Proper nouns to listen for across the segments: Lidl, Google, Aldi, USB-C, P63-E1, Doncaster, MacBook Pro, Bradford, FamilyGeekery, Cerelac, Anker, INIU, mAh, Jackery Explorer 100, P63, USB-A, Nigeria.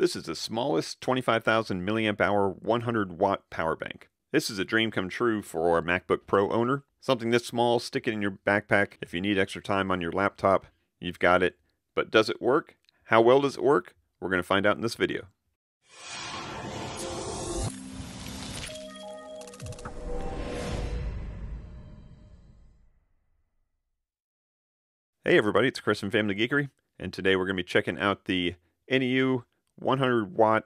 This is the smallest 25,000 milliamp hour 100 watt power bank. This is a dream come true for a MacBook Pro owner. Something this small, stick it in your backpack. If you need extra time on your laptop, you've got it. But does it work? How well does it work? We're going to find out in this video. Hey everybody, it's Chris from Family Geekery, and today we're going to be checking out the INIU 100 watt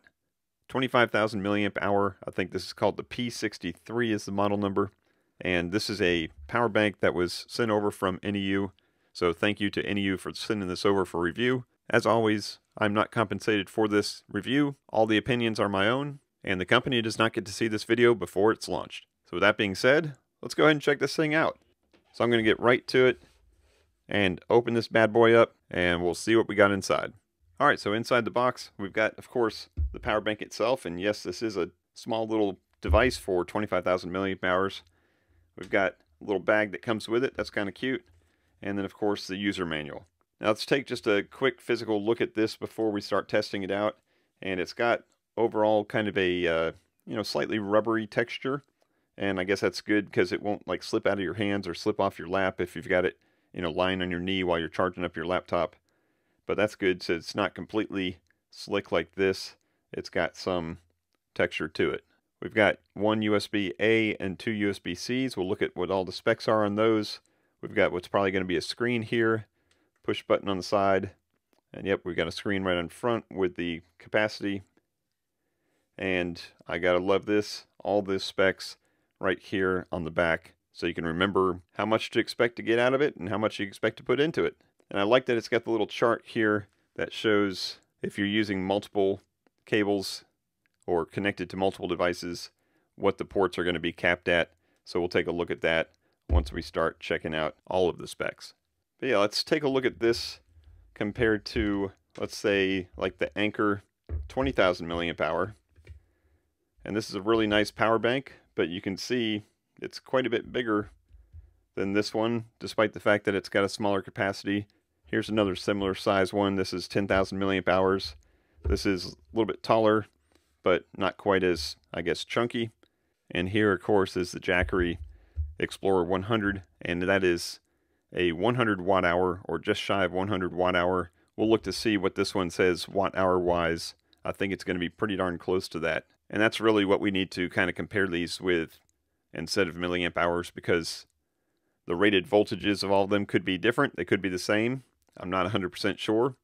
25,000 milliamp hour. I think this is called the P63 is the model number. And this is a power bank that was sent over from INIU. So thank you to INIU for sending this over for review. As always, I'm not compensated for this review. All the opinions are my own, and the company does not get to see this video before it's launched. So with that being said, let's go ahead and check this thing out. So I'm going to get right to it and open this bad boy up, and we'll see what we got inside. All right, so inside the box, we've got, of course, the power bank itself. And yes, this is a small little device for 25,000 milliamp hours. We've got a little bag that comes with it. That's kind of cute. And then, of course, the user manual. Now, let's take just a quick physical look at this before we start testing it out. And it's got overall kind of a, slightly rubbery texture. And I guess that's good because it won't, like, slip out of your hands or slip off your lap if you've got it, lying on your knee while you're charging up your laptop. But that's good, so it's not completely slick like this. It's got some texture to it. We've got one USB-A and two USB-Cs. We'll look at what all the specs are on those. We've got what's probably going to be a screen here, push button on the side, and yep, we've got a screen right in front with the capacity. And I gotta love this, all the specs right here on the back, so you can remember how much to expect to get out of it and how much you expect to put into it. And I like that it's got the little chart here that shows if you're using multiple cables or connected to multiple devices, what the ports are going to be capped at. So we'll take a look at that once we start checking out all of the specs. But yeah, let's take a look at this compared to, let's say, like the Anker 20,000 milliamp hour. And this is a really nice power bank, but you can see it's quite a bit bigger than this one, despite the fact that it's got a smaller capacity. Here's another similar size one. This is 10,000 milliamp hours. This is a little bit taller, but not quite as, I guess, chunky. And here, of course, is the Jackery Explorer 100, and that is a 100 watt hour, or just shy of 100 watt hour. We'll look to see what this one says watt hour wise. I think it's going to be pretty darn close to that. And that's really what we need to kind of compare these with instead of milliamp hours, because the rated voltages of all of them could be different. They could be the same. I'm not 100% sure.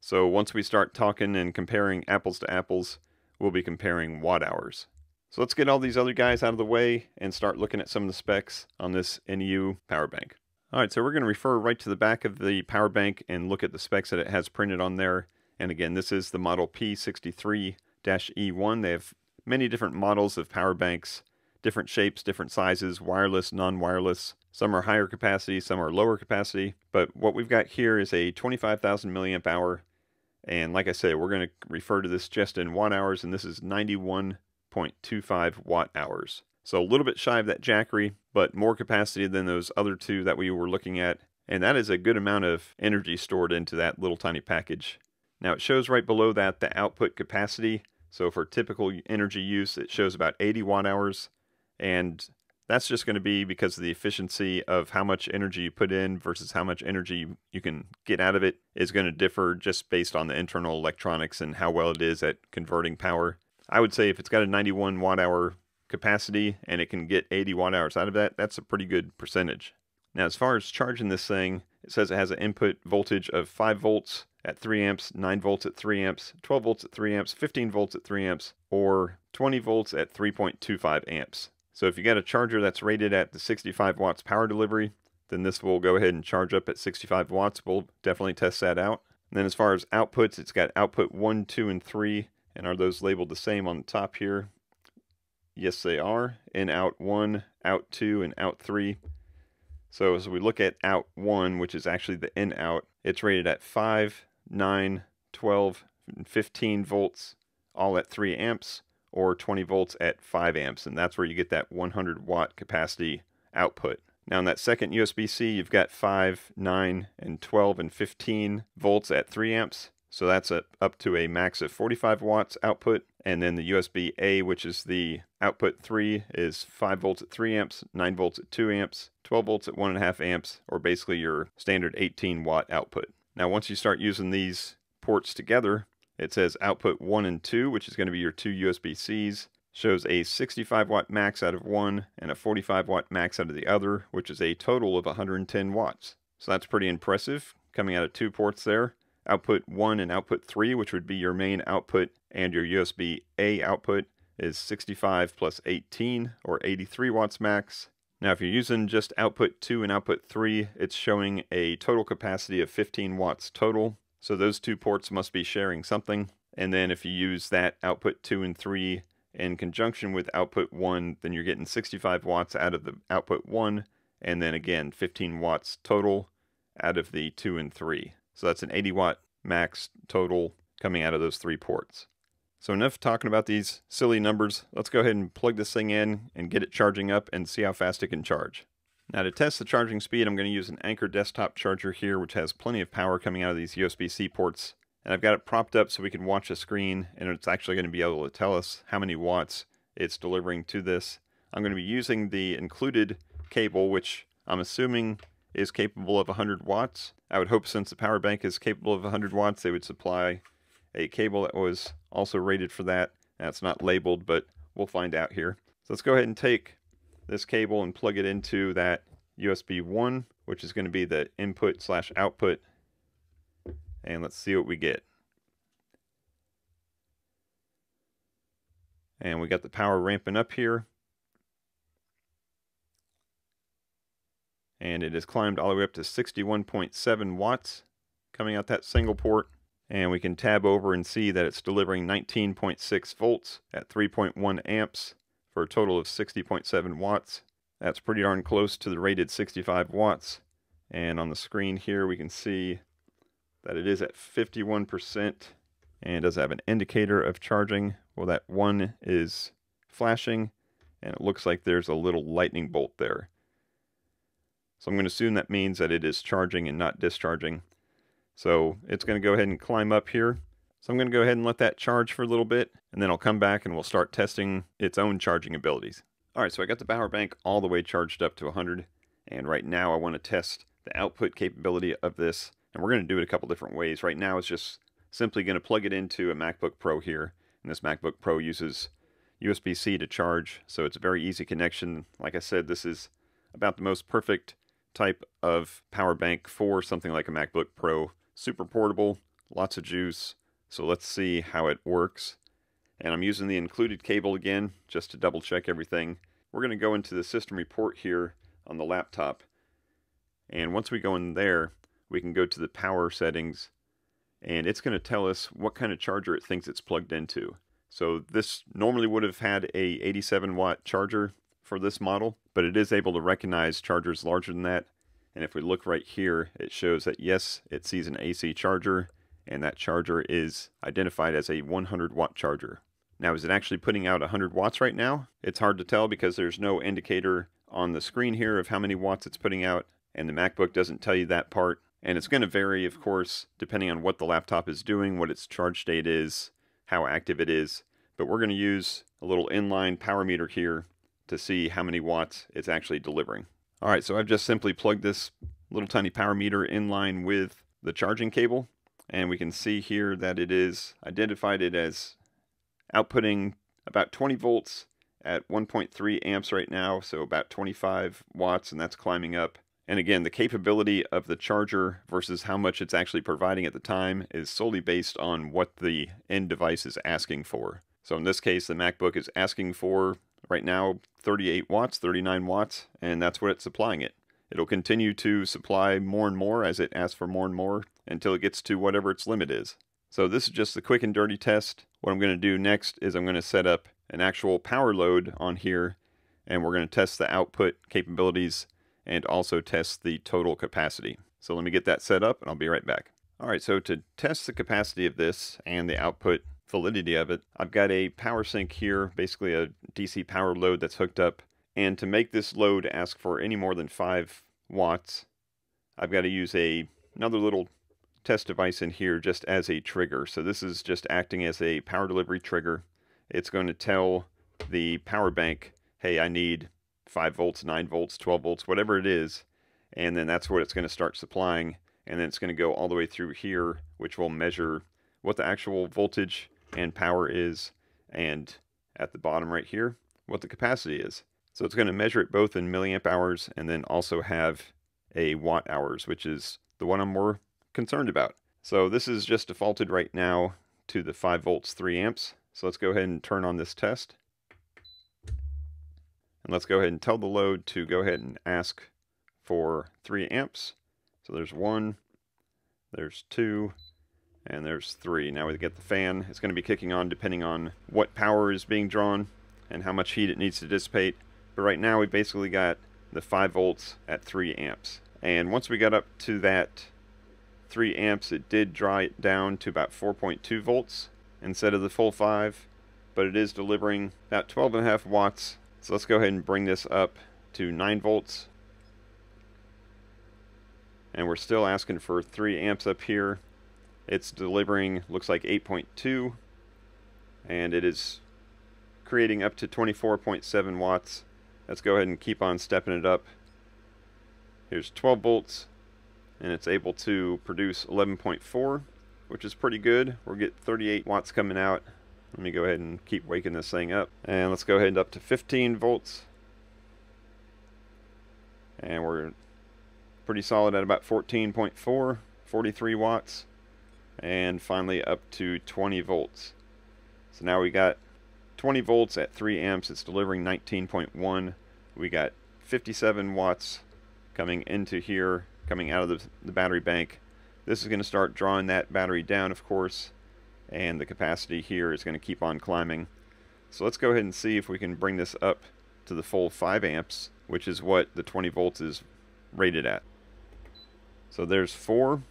So once we start talking and comparing apples to apples, we'll be comparing watt hours. So let's get all these other guys out of the way and start looking at some of the specs on this INIU power bank. All right, so we're going to refer right to the back of the power bank and look at the specs that it has printed on there. And again, this is the model P63-E1. They have many different models of power banks, different shapes, different sizes, wireless, non-wireless. Some are higher capacity, some are lower capacity. But what we've got here is a 25,000 milliamp hour. And like I say, we're going to refer to this just in watt hours, and this is 91.25 watt hours. So a little bit shy of that Jackery, but more capacity than those other two that we were looking at. And that is a good amount of energy stored into that little tiny package. Now it shows right below that the output capacity. So for typical energy use, it shows about 80 watt hours. And that's just going to be because of the efficiency of how much energy you put in versus how much energy you can get out of it is going to differ just based on the internal electronics and how well it is at converting power. I would say if it's got a 91 watt hour capacity and it can get 80 watt hours out of that, that's a pretty good percentage. Now, as far as charging this thing, it says it has an input voltage of 5 volts at 3 amps, 9 volts at 3 amps, 12 volts at 3 amps, 15 volts at 3 amps, or 20 volts at 3.25 amps. So if you got a charger that's rated at the 65 watts power delivery, then this will go ahead and charge up at 65 watts. We'll definitely test that out. And then as far as outputs, it's got output 1, 2, and 3. And are those labeled the same on the top here? Yes, they are. In out 1, out 2, and out 3. So as we look at out 1, which is actually the in out, it's rated at 5, 9, 12, and 15 volts, all at 3 amps. Or 20 volts at 5 amps, and that's where you get that 100 watt capacity output. Now in that second USB-C, you've got 5, 9, and 12, and 15 volts at 3 amps, So that's up to a max of 45 watts output. And then the USB-A, which is the output 3, is 5 volts at 3 amps, 9 volts at 2 amps, 12 volts at 1.5 amps, or basically your standard 18 watt output. Now once you start using these ports together, it says output 1 and 2, which is going to be your two USB-Cs, shows a 65 watt max out of one and a 45 watt max out of the other, which is a total of 110 watts. So that's pretty impressive, coming out of two ports there. Output 1 and output 3, which would be your main output and your USB-A output, is 65 plus 18, or 83 watts max. Now if you're using just output 2 and output 3, it's showing a total capacity of 15 watts total. So those two ports must be sharing something. And then if you use that output 2 and 3 in conjunction with output 1, then you're getting 65 watts out of the output 1, and then again 15 watts total out of the 2 and 3. So that's an 80 watt max total coming out of those three ports. So enough talking about these silly numbers. Let's go ahead and plug this thing in and get it charging up and see how fast it can charge. Now to test the charging speed, I'm going to use an Anker desktop charger here, which has plenty of power coming out of these USB-C ports. And I've got it propped up so we can watch a screen, and it's actually going to be able to tell us how many watts it's delivering to this. I'm going to be using the included cable, which I'm assuming is capable of 100 watts. I would hope, since the power bank is capable of 100 watts, they would supply a cable that was also rated for that. Now, it's not labeled, but we'll find out here. So let's go ahead and take this cable and plug it into that USB 1, which is going to be the input / output. And let's see what we get. And we got the power ramping up here. And it has climbed all the way up to 61.7 watts coming out that single port. And we can tab over and see that it's delivering 19.6 volts at 3.1 amps for a total of 60.7 watts. That's pretty darn close to the rated 65 watts. And on the screen here we can see that it is at 51% and does have an indicator of charging. Well, that one is flashing, and it looks like there's a little lightning bolt there. So I'm going to assume that means that it is charging and not discharging. So it's going to go ahead and climb up here. So I'm going to go ahead and let that charge for a little bit, and then I'll come back and we'll start testing its own charging abilities. All right, so I got the power bank all the way charged up to 100, and right now I want to test the output capability of this, and we're going to do it a couple different ways. Right now it's just simply going to plug it into a MacBook Pro here, and this MacBook Pro uses USB-C to charge, so it's a very easy connection. Like I said, this is about the most perfect type of power bank for something like a MacBook Pro. Super portable, lots of juice. So let's see how it works. And I'm using the included cable again, just to double check everything. We're going to go into the system report here on the laptop. And once we go in there, we can go to the power settings, and it's going to tell us what kind of charger it thinks it's plugged into. So this normally would have had a 87 watt charger for this model, but it is able to recognize chargers larger than that. And if we look right here, it shows that yes, it sees an AC charger, and that charger is identified as a 100 watt charger. Now, is it actually putting out 100 watts right now? It's hard to tell because there's no indicator on the screen here of how many watts it's putting out, and the MacBook doesn't tell you that part. And it's going to vary, of course, depending on what the laptop is doing, what its charge state is, how active it is. But we're going to use a little inline power meter here to see how many watts it's actually delivering. All right, so I've just simply plugged this little tiny power meter in line with the charging cable, and we can see here that it is identified it as outputting about 20 volts at 1.3 amps right now, so about 25 watts, and that's climbing up. And again, the capability of the charger versus how much it's actually providing at the time is solely based on what the end device is asking for. So in this case, the MacBook is asking for right now 38 watts, 39 watts, and that's what it's supplying it. It'll continue to supply more and more as it asks for more and more until it gets to whatever its limit is. So this is just the quick and dirty test. What I'm going to do next is I'm going to set up an actual power load on here, and we're going to test the output capabilities and also test the total capacity. So let me get that set up and I'll be right back. All right, so to test the capacity of this and the output validity of it, I've got a power sink here, basically a DC power load that's hooked up, and to make this load ask for any more than 5 watts, I've got to use another little test device in here just as a trigger. So this is just acting as a power delivery trigger. It's going to tell the power bank, hey, I need 5 volts, 9 volts, 12 volts, whatever it is, and then that's what it's going to start supplying, and then it's going to go all the way through here, which will measure what the actual voltage and power is, and at the bottom right here, what the capacity is. So it's going to measure it both in milliamp hours and then also have a watt hours, which is the one I'm more concerned about. So this is just defaulted right now to the 5 volts, 3 amps. So let's go ahead and turn on this test. And let's go ahead and tell the load to go ahead and ask for 3 amps. So there's 1, there's 2, and there's 3. Now we get the fan. It's going to be kicking on depending on what power is being drawn and how much heat it needs to dissipate. But right now we basically got the 5 volts at 3 amps. And once we got up to that 3 amps, it did draw it down to about 4.2 volts instead of the full 5, but it is delivering about 12.5 watts. So let's go ahead and bring this up to 9 volts. And we're still asking for 3 amps up here. It's delivering, looks like 8.2, and it is creating up to 24.7 watts. Let's go ahead and keep on stepping it up. Here's 12 volts, and it's able to produce 11.4, which is pretty good. We'll get 38 watts coming out. Let me go ahead and keep waking this thing up. And let's go ahead up to 15 volts. And we're pretty solid at about 14.4, 43 watts. And finally up to 20 volts. So now we got 20 volts at 3 amps. It's delivering 19.1. We got 57 watts coming into here, coming out of the battery bank. This is going to start drawing that battery down, of course, and the capacity here is going to keep on climbing. So let's go ahead and see if we can bring this up to the full 5 amps, which is what the 20 volts is rated at. So there's 4,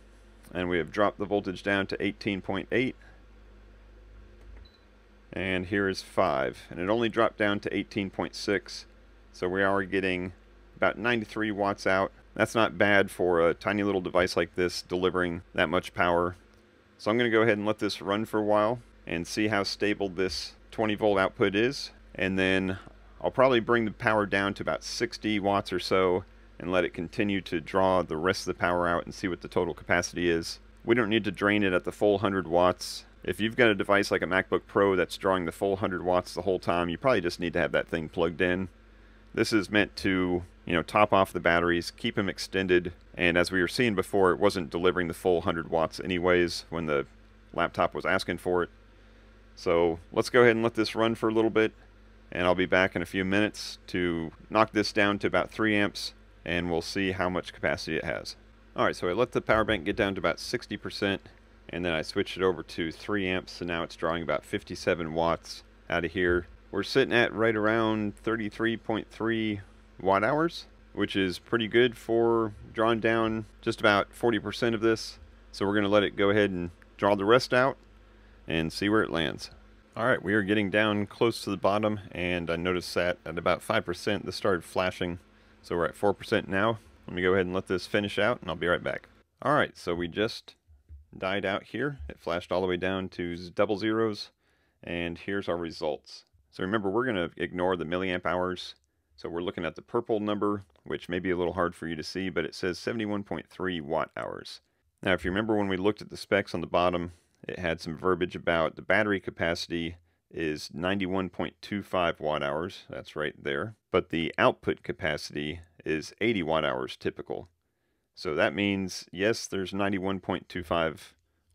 and we have dropped the voltage down to 18.8. And here is 5, and it only dropped down to 18.6, so we are getting about 93 watts out. That's not bad for a tiny little device like this delivering that much power. So I'm going to go ahead and let this run for a while and see how stable this 20 volt output is. And then I'll probably bring the power down to about 60 watts or so and let it continue to draw the rest of the power out and see what the total capacity is. We don't need to drain it at the full 100 watts. If you've got a device like a MacBook Pro that's drawing the full 100 watts the whole time, you probably just need to have that thing plugged in. This is meant to, you know, top off the batteries, keep them extended, and as we were seeing before, it wasn't delivering the full 100 watts anyways when the laptop was asking for it. So let's go ahead and let this run for a little bit, and I'll be back in a few minutes to knock this down to about 3 amps, and we'll see how much capacity it has. Alright, so I let the power bank get down to about 60%, and then I switched it over to 3 amps, so now it's drawing about 57 watts out of here. We're sitting at right around 33.3 watt hours, which is pretty good for drawing down just about 40% of this. So we're going to let it go ahead and draw the rest out and see where it lands. All right, we are getting down close to the bottom, and I noticed that at about 5% this started flashing, so we're at 4% now. Let me go ahead and let this finish out, and I'll be right back. All right, so we just died out here. It flashed all the way down to double zeros, and here's our results. So remember, we're going to ignore the milliamp hours. So we're looking at the purple number, which may be a little hard for you to see, but it says 71.3 watt hours. Now, if you remember when we looked at the specs on the bottom, it had some verbiage about the battery capacity is 91.25 watt hours. That's right there. But the output capacity is 80 watt hours typical. So that means, yes, there's 91.25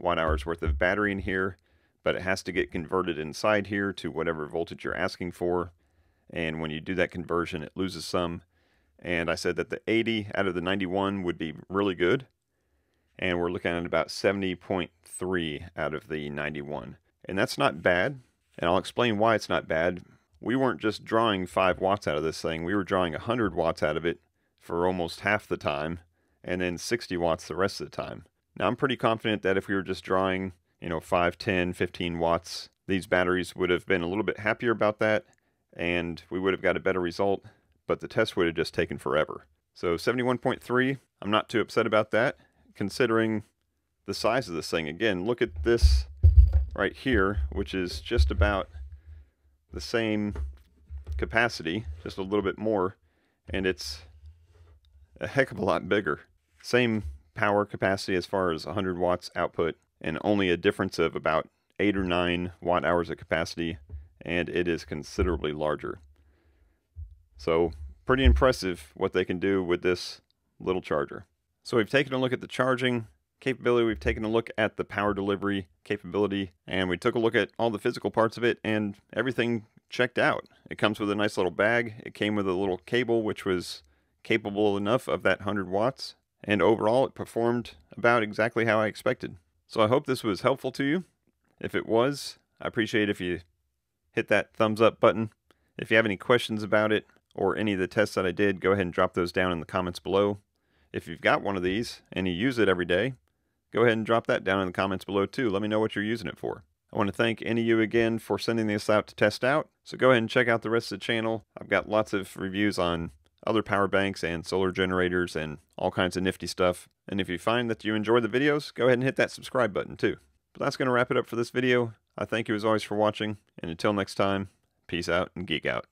watt hours worth of battery in here, but it has to get converted inside here to whatever voltage you're asking for. And when you do that conversion, it loses some. And I said that the 80 out of the 91 would be really good. And we're looking at about 70.3 out of the 91. And that's not bad. And I'll explain why it's not bad. We weren't just drawing 5 watts out of this thing. We were drawing 100 watts out of it for almost half the time. And then 60 watts the rest of the time. Now I'm pretty confident that if we were just drawing, you know, 5, 10, 15 watts, these batteries would have been a little bit happier about that, and we would have got a better result, but the test would have just taken forever. So 71.3, I'm not too upset about that, considering the size of this thing. Again, look at this right here, which is just about the same capacity, just a little bit more, and it's a heck of a lot bigger. Same power capacity as far as 100 watts output, and only a difference of about 8 or 9 watt hours of capacity, and it is considerably larger. So pretty impressive what they can do with this little charger. So we've taken a look at the charging capability, we've taken a look at the power delivery capability, and we took a look at all the physical parts of it, and everything checked out. It comes with a nice little bag, it came with a little cable which was capable enough of that 100 watts, and overall it performed about exactly how I expected. So I hope this was helpful to you. If it was, I appreciate if you hit that thumbs up button. If you have any questions about it or any of the tests that I did, go ahead and drop those down in the comments below. If you've got one of these and you use it every day, go ahead and drop that down in the comments below too. Let me know what you're using it for. I want to thank INIU again for sending this out to test out. So go ahead and check out the rest of the channel. I've got lots of reviews on other power banks and solar generators and all kinds of nifty stuff. And if you find that you enjoy the videos, go ahead and hit that subscribe button too. But that's going to wrap it up for this video. I thank you as always for watching, and until next time, peace out and geek out.